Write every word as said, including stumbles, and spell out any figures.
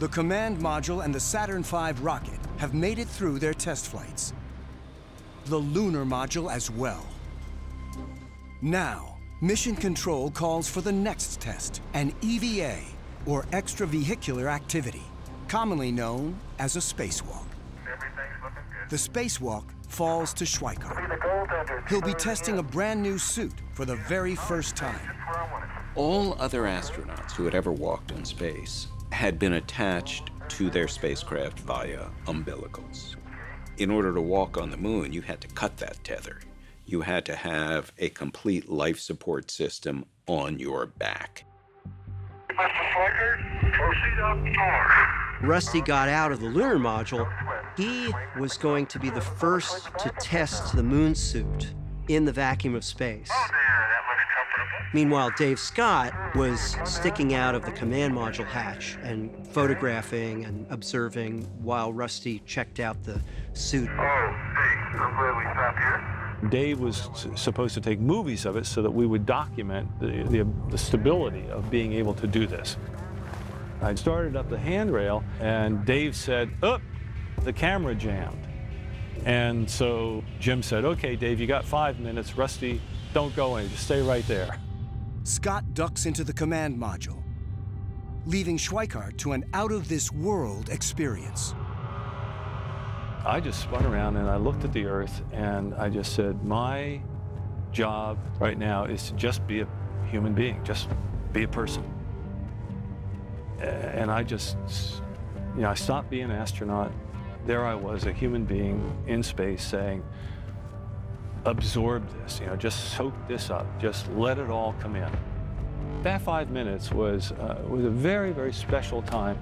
The command module and the Saturn five rocket have made it through their test flights. The lunar module as well. Now, Mission Control calls for the next test, an E V A, or extravehicular activity, commonly known as a spacewalk. The spacewalk falls to Schweickart. He'll be testing a brand new suit for the very first time. All other astronauts who had ever walked in space had been attached to their spacecraft via umbilicals. In order to walk on the moon, you had to cut that tether. You had to have a complete life support system on your back. Mister Schweickart, proceed up north. Rusty got out of the lunar module. He was going to be the first to test the moon suit in the vacuum of space. Oh, dear, that looks comfortable. Meanwhile, Dave Scott was sticking out of the command module hatch and photographing and observing while Rusty checked out the suit. Oh, hey, I'm glad we stopped here. Dave was supposed to take movies of it so that we would document the, the, the stability of being able to do this. I started up the handrail, and Dave said, "Up." The camera jammed. And so Jim said, "Okay, Dave, you got five minutes. Rusty, don't go in, just stay right there." Scott ducks into the command module, leaving Schweickart to an out-of-this-world experience. I just spun around and I looked at the Earth and I just said, my job right now is to just be a human being, just be a person. And I just, you know, I stopped being an astronaut. There I was, a human being in space, saying, absorb this, you know, just soak this up, just let it all come in. That five minutes was, uh, was a very, very special time.